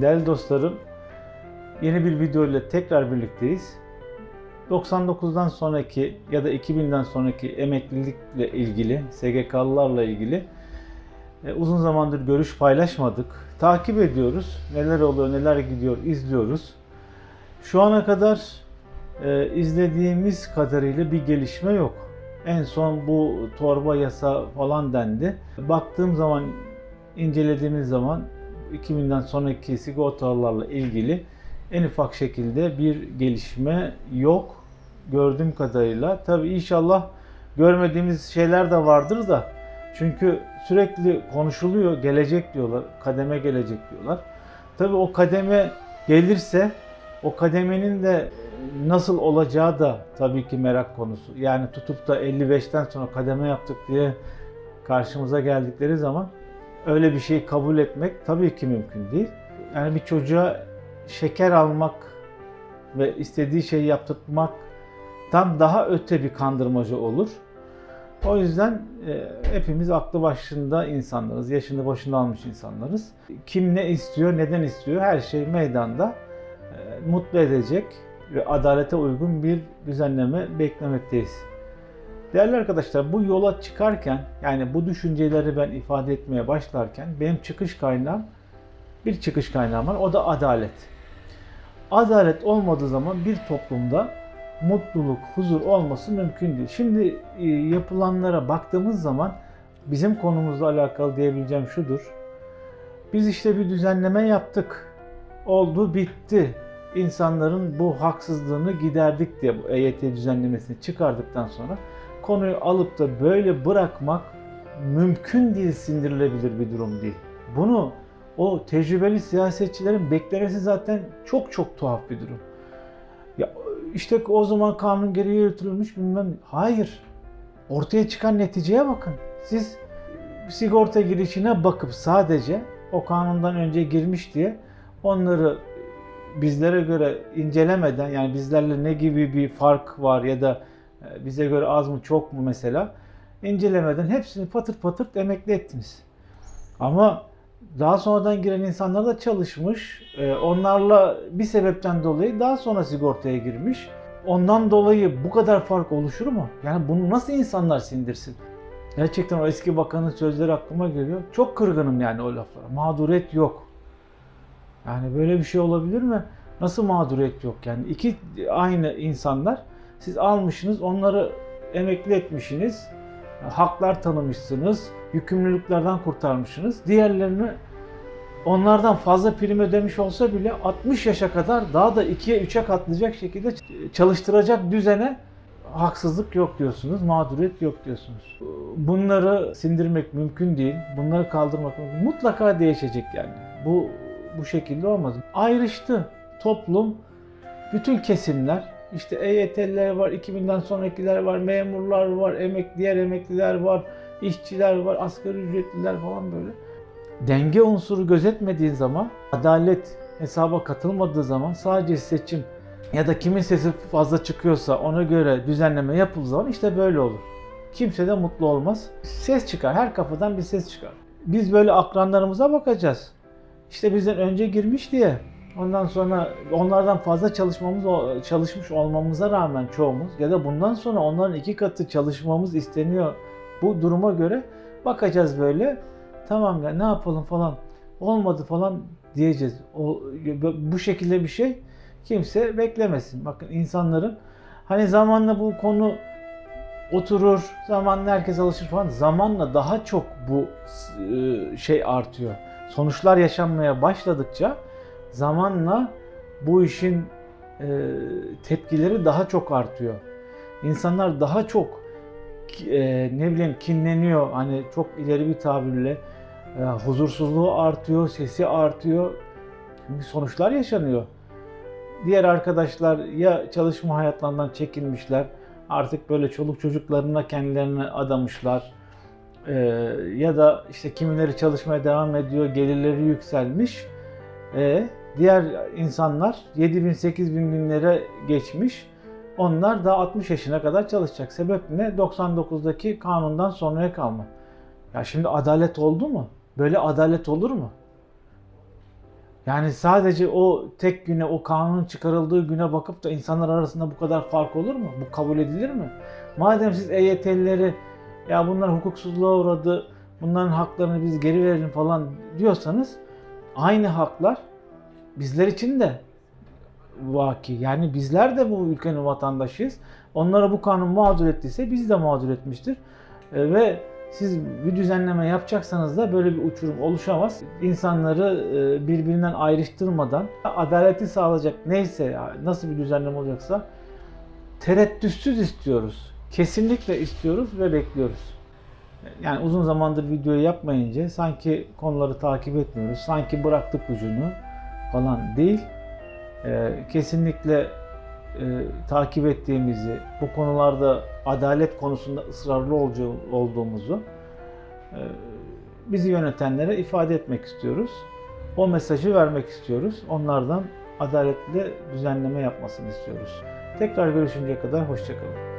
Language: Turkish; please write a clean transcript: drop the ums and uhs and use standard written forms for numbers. Değerli dostlarım, yeni bir video ile tekrar birlikteyiz. 99'dan sonraki ya da 2000'den sonraki emeklilikle ilgili, SGK'lılarla ilgili uzun zamandır görüş paylaşmadık. Takip ediyoruz. Neler oluyor, neler gidiyor, izliyoruz. Şu ana kadar izlediğimiz kadarıyla bir gelişme yok. En son bu torba yasa falan dendi. Baktığım zaman, incelediğimiz zaman 2000'den sonraki sigortalarla ilgili en ufak şekilde bir gelişme yok gördüğüm kadarıyla. Tabii inşallah görmediğimiz şeyler de vardır da, çünkü sürekli konuşuluyor, gelecek diyorlar, kademe gelecek diyorlar. Tabii o kademe gelirse o kademenin de nasıl olacağı da tabii ki merak konusu. Yani tutup da 55'ten sonra kademe yaptık diye karşımıza geldikleri zaman öyle bir şeyi kabul etmek tabii ki mümkün değil. Yani bir çocuğa şeker almak ve istediği şeyi yaptırmaktan daha öte bir kandırmacı olur. O yüzden hepimiz aklı başında insanlarız, yaşını başına almış insanlarız. Kim ne istiyor, neden istiyor, her şey meydanda. Mutlu edecek ve adalete uygun bir düzenleme beklemekteyiz. Değerli arkadaşlar, bu yola çıkarken, yani bu düşünceleri ben ifade etmeye başlarken benim bir çıkış kaynağım var, o da adalet. Adalet olmadığı zaman bir toplumda mutluluk, huzur olması mümkün değil. Şimdi yapılanlara baktığımız zaman bizim konumuzla alakalı diyebileceğim şudur. Biz işte bir düzenleme yaptık. Oldu, bitti. İnsanların bu haksızlığını giderdik diye bu EYT düzenlemesini çıkardıktan sonra konuyu alıp da böyle bırakmak mümkün değil, sindirilebilir bir durum değil. Bunu o tecrübeli siyasetçilerin beklemesi zaten çok tuhaf bir durum. Ya işte o zaman kanun geriye yürütülmüş bilmem. Hayır. Ortaya çıkan neticeye bakın. Siz sigorta girişine bakıp sadece o kanundan önce girmiş diye onları bizlere göre incelemeden, yani bizlerle ne gibi bir fark var ya da bize göre az mı çok mu mesela incelemeden hepsini patır emekli ettiniz. Ama daha sonradan giren insanlar da çalışmış, onlarla bir sebepten dolayı daha sonra sigortaya girmiş. Ondan dolayı bu kadar fark oluşur mu? Yani bunu nasıl insanlar sindirsin? Gerçekten o eski bakanın sözleri aklıma geliyor. Çok kırgınım yani o laflara. Mağduriyet yok. Yani böyle bir şey olabilir mi? Nasıl mağduriyet yok? Yani iki aynı insanlar, siz almışsınız, onları emekli etmişsiniz, haklar tanımışsınız, yükümlülüklerden kurtarmışsınız. Diğerlerini onlardan fazla prim ödemiş olsa bile 60 yaşa kadar daha da 2'ye 3'e katlayacak şekilde çalıştıracak düzene haksızlık yok diyorsunuz, mağduriyet yok diyorsunuz. Bunları sindirmek mümkün değil, bunları kaldırmak mümkün. Mutlaka değişecek yani. Bu şekilde olmaz. Ayrıştı toplum, bütün kesimler. İşte EYT'liler var, 2000'den sonrakiler var, memurlar var, diğer emekliler var, işçiler var, asgari ücretliler falan böyle. Denge unsuru gözetmediği zaman, adalet hesaba katılmadığı zaman, sadece seçim ya da kimin sesi fazla çıkıyorsa ona göre düzenleme yapıldığı zaman işte böyle olur. Kimse de mutlu olmaz. Ses çıkar, her kafadan bir ses çıkar. Biz böyle akranlarımıza bakacağız. İşte bizden önce girmiş diye. Ondan sonra onlardan fazla çalışmış olmamıza rağmen çoğumuz ya da bundan sonra onların 2 katı çalışmamız isteniyor. Bu duruma göre bakacağız böyle. Tamam ya, ne yapalım falan, olmadı falan diyeceğiz. Bu şekilde bir şey kimse beklemesin. Bakın insanların, hani zamanla bu konu oturur, zamanla herkes alışır falan. Zamanla daha çok bu şey artıyor. Sonuçlar yaşanmaya başladıkça zamanla bu işin tepkileri daha çok artıyor. İnsanlar daha çok kinleniyor. Hani çok ileri bir tabirle huzursuzluğu artıyor, sesi artıyor. Sonuçlar yaşanıyor. Diğer arkadaşlar ya çalışma hayatlarından çekinmişler, artık böyle çoluk çocuklarına kendilerini adamışlar. Ya da işte kimileri çalışmaya devam ediyor, gelirleri yükselmiş. Diğer insanlar 7000-8000 günlere geçmiş. Onlar da 60 yaşına kadar çalışacak. Sebep ne? 99'daki kanundan sonraya kalma. Ya şimdi adalet oldu mu? Böyle adalet olur mu? Yani sadece o tek güne, o kanunun çıkarıldığı güne bakıp da insanlar arasında bu kadar fark olur mu? Bu kabul edilir mi? Madem siz EYT'lileri, ya bunlar hukuksuzluğa uğradı, bunların haklarını biz geri verelim falan diyorsanız, aynı haklar bizler için de vaki. Yani bizler de bu ülkenin vatandaşıyız. Onlara bu kanun mağdur ettiyse bizi de mağdur etmiştir. Ve siz bir düzenleme yapacaksanız da böyle bir uçurum oluşamaz. İnsanları birbirinden ayrıştırmadan adaleti sağlayacak neyse, nasıl bir düzenleme olacaksa tereddütsüz istiyoruz. Kesinlikle istiyoruz ve bekliyoruz. Yani uzun zamandır videoyu yapmayınca sanki konuları takip etmiyoruz, sanki bıraktık ucunu falan değil. Kesinlikle takip ettiğimizi, bu konularda adalet konusunda ısrarlı olduğumuzu bizi yönetenlere ifade etmek istiyoruz. O mesajı vermek istiyoruz. Onlardan adaletli düzenleme yapmasını istiyoruz. Tekrar görüşünceye kadar hoşça kalın.